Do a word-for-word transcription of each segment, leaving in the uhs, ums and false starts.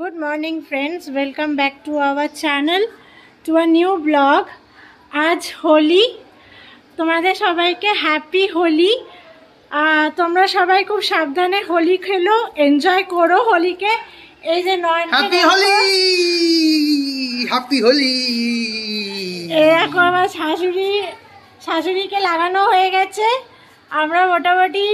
Good morning friends, welcome back to our channel to a new vlog. आज होली, तुम्हारे सबाई के happy होली। आ तुमरा सबाई को सावधाने होली खेलो, enjoy करो होली के। ऐ जे नॉन happy होली, happy होली। ए एक बार शाशुरी शाशुरी के लगाना होएगा चे। आम्रा बटा बटी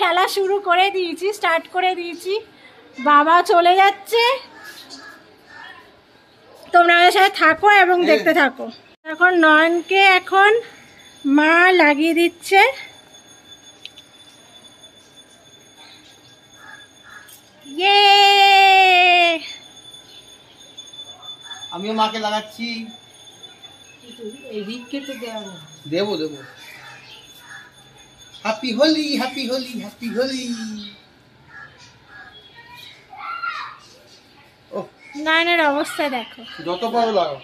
खेला शुरू करे दीची, start करे दीची। বাবা চলে যাচ্ছে, তোমরা আমার সাথে থাকো এবং দেখতে থাকো। এখন নয়নকে এখন মা লাগিয়ে দিচ্ছে, ইয়ে আমিও মাকে লাগাচ্ছি। এদিকে তো দেব দেব দেব happy Holi, happy Holi, happy Holi. নানার অবস্থা দেখো, যত পারো লাগাও।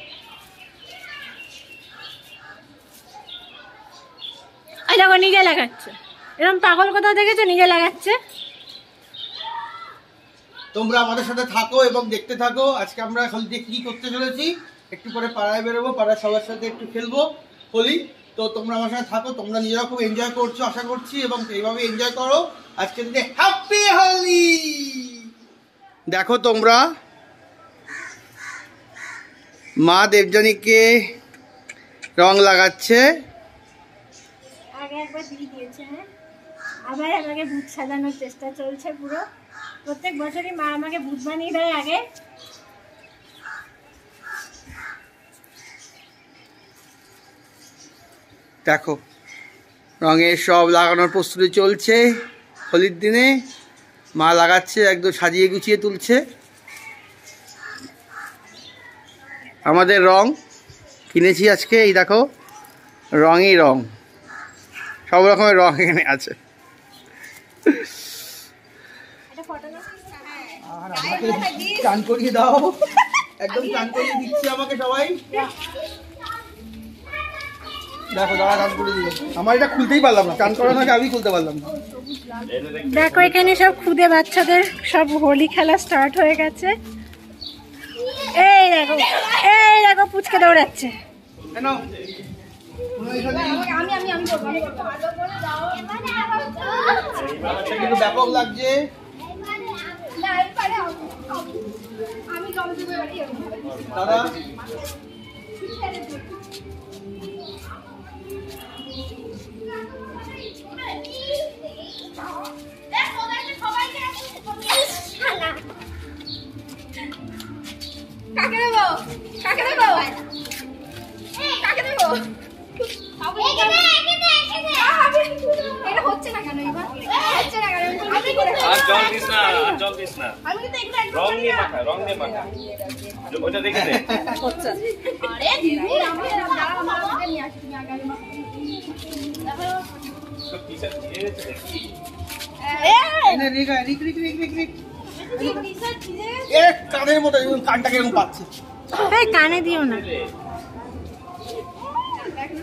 আই দেখো নিজে লাগাচ্ছে, এরকম পাগল কোথাও দেখেছো? নিজে লাগাচ্ছে। তোমরা আমাদের সাথে থাকো এবং দেখতে থাকো। আজকে আমরা হোলিতে কি করতে চলেছি, একটু পরে পাড়ায় বেরোবো, পাড়ার সবার সাথে একটু খেলবো হোলি। তো তোমরা আমার সাথে থাকো, তোমরা নিজেরা খুব এনজয় করছো আশা করছি, এবং এইভাবে এনজয় করো আজকে দিনে। হ্যাপি হোলি। দেখো তোমরা মা দেবযানীকে রং লাগাচ্ছে। আগে একবার দিয়ে দিয়েছে, হ্যাঁ আবার আমাকে ভূত সাজানোর চেষ্টা চলছে পুরো। প্রত্যেক বছরই মা আমাকে ভূত বানিয়ে দেয় আগে। দেখো রঙের সব লাগানোর প্রস্তুতি চলছে, হোলির দিনে মা লাগাচ্ছে, একদম সাজিয়ে গুছিয়ে তুলছে। আমাদের রং কিনেছি আজকে, এই দেখো রঙই রং, সব রকমের রং এখানে আছে। চান করিয়ে দাও, একদম চান করিয়ে দিচ্ছে আমাকে সবাই। দেখো দাদা চান করিয়ে দিল, আমার এটা খুলতেই পারলাম না, চান করার আগে আমি খুলতে পারলাম না। দেখো এখানে সব খুদে বাচ্চাদের সব হোলি খেলা স্টার্ট হয়ে গেছে। এই দেখো এই দেখো পুচকে দৌড়াচ্ছে। কাকে দেব কাকে দেব কাকে দেব হচ্ছে না কেন? এবার হচ্ছে না কেন? কানের মতো কানটা কেমন পাচ্ছে, কানে দিও না। পড়ে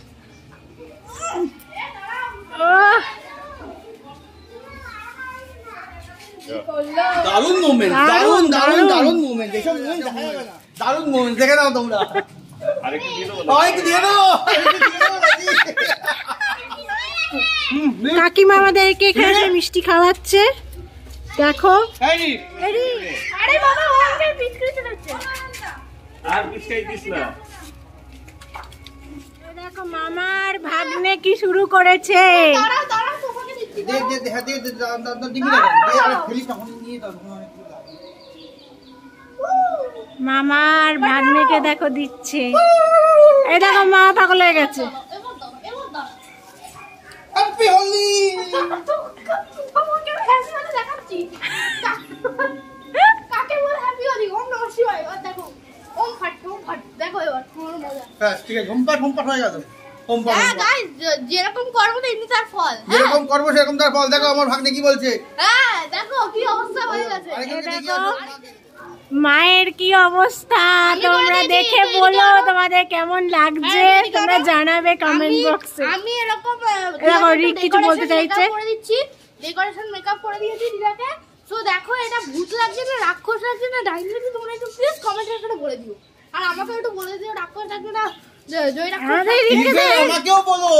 দারুণ মোমেন্ট, দারুণ দারুণ দারুণ মোমেন্ট, এসব মোমেন্ট দেখা যাবে না, দারুণ মোমেন্ট দেখে নাও তোমরা। আরেকটু দিয়ে দাও, আরেকটু দিয়ে দাও। কাকিমা আমাদেরকে এখানে মিষ্টি খাওয়াচ্ছে, দেখো। আরে বাবা ওকে বিস্কুট দিচ্ছে, আর বিস্কুট দিছ না। দেখো মামার ভাগ্নে কি শুরু করেছে। দাঁড়াও দাঁড়াও তোমাকে দিচ্ছি, দে দে দে হাতে দে, দাঁড়াও দাঁড়াও দিবি না, দে আর খালি তখন নিয়ে দাও। মামার ভাগ্নেকে দেখো দিচ্ছে, এই দেখো মা পাগল হয়ে গেছে। Capi Holly! Capi happy Holly দেখাচ্ছি। কাকে বলে হ্যাপি হলি? ওম নমঃ শিবায়। আর দেখো ওম ফট ওম ফট দেখো এবার পুরো মজা। হ্যাঁ ঠিক আছে ঘুমপাট ঘুমপাট হয়ে গেল। ঘুমপাট। হ্যাঁ গাইস যেরকম করব না এমনি তার ফল। যেরকম করব সেরকম তার ফল দেখো আমার ভাগ্নে কি বলছে। হ্যাঁ দেখো কি অবস্থা হয়ে গেছে। মায়ের কি অবস্থা তোমরা দেখে বলো তোমাদের কেমন লাগছে তোমরা জানাবে কমেন্ট বক্সে। আমি এরকম কিছু বলতে চাইছে করে দিচ্ছি ডেকোরেশন মেকআপ করে দিয়েছি দিদাকে। সো দেখো এটা ভূত লাগছে না রাক্ষস লাগছে না ডাইনি লাগছে তোমরা একটু প্লিজ কমেন্ট সেকশনে বলে দিও। আর আমাকে একটু বলে দিও রাক্ষস লাগবে না জয় রাক্ষস লাগবে আমাকেও বলো।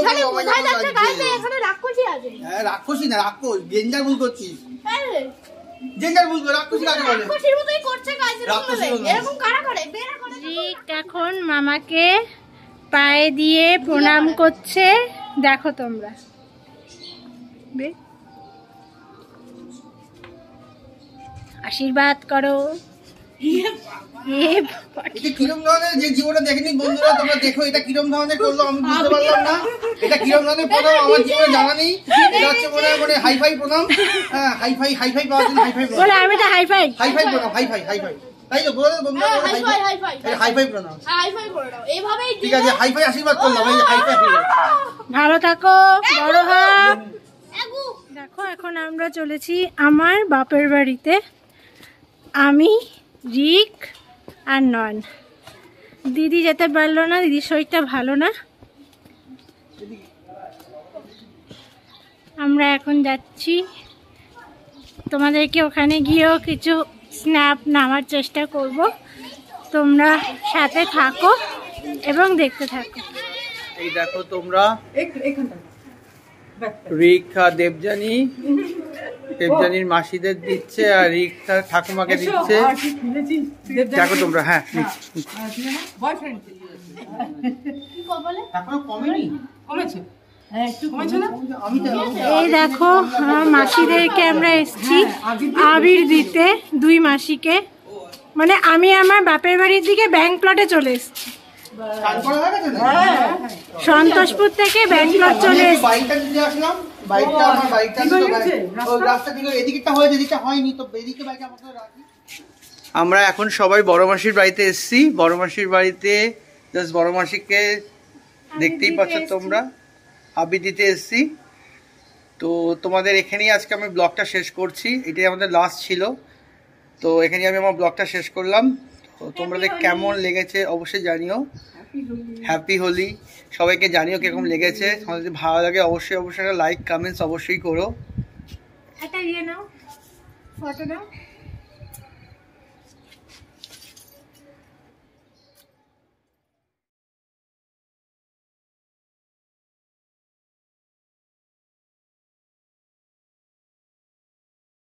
এখানে বোঝাই যাচ্ছে গাইস এখানে রাক্ষসই আছে। হ্যাঁ রাক্ষসই না রাক্ষস গেঞ্জার ভুল করছিস। হ্যাঁ জেন্ডার বুঝবো রাক্ষসী কাকে বলে রাক্ষসীর মতই করছে গাইস এরকম কারা করে বেরা করে। ঠিক এখন মামাকে পায়ে দিয়ে প্রণাম করছে দেখো তোমরা আশীর্বাদ করো। এটা কিরম ধরনের যে জীবনটা দেখেনি বন্ধুরা তোমরা দেখো এটা কিরম ধরনের করলো আমি বুঝতে পারলাম না। এটা কিরম ধরনের প্রণাম আমার জীবনে জানা নেই। এটা হচ্ছে মনে মনে হাইফাই প্রণাম। হ্যাঁ হাইফাই হাইফাই পাওয়া যায় হাইফাই বলে আমি এটা হাইফাই হাইফাই প্রণাম হাইফাই হাইফাই তাই তো বলে বন্ধুরা হাইফাই হাইফাই হাইফাই প্রণাম হাইফাই করে দাও এইভাবেই ঠিক আছে হাইফাই আশীর্বাদ করলাম এই হাইফাই ভালো থাকো বড় হও। দেখো এখন আমরা চলেছি আমার বাপের বাড়িতে আমি রিক আর নন দিদি যেতে পারলো না দিদির শরীরটা ভালো না। আমরা এখন যাচ্ছি তোমাদেরকে ওখানে গিয়েও কিছু স্ন্যাপ নামার চেষ্টা করব তোমরা সাথে থাকো এবং দেখতে থাকো। এই দেখো তোমরা রিক আর দেবযানী দেবযানীর মাসিদের দিচ্ছে আর রিক তার ঠাকুমাকে দিচ্ছে দেখো তোমরা। হ্যাঁ এই দেখো মাসিদেরকে আমরা এসছি আবির দিতে দুই মাসিকে মানে আমি আমার বাপের বাড়ির দিকে ব্যাংক প্লটে চলে এসছি সন্তোষপুর থেকে ব্যাংক প্লট চলে আসলাম। আমরা এখন সবাই বড় মাসির বাড়িতে এসছি বড় মাসির বাড়িতে জাস্ট বড় মাসিকে দেখতেই পাচ্ছ তোমরা আবির দিতে এসছি। তো তোমাদের এখানেই আজকে আমি ব্লগটা শেষ করছি এটাই আমাদের লাস্ট ছিল তো এখানেই আমি আমার ব্লগটা শেষ করলাম। তো তোমাদের কেমন লেগেছে অবশ্যই জানিও হ্যাপি হোলি সবাইকে জানিও কিরকম লেগেছে তোমাদের যদি ভালো লাগে অবশ্যই অবশ্যই লাইক কমেন্টস অবশ্যই করো। একটা ইয়ে নাও ফটো নাও।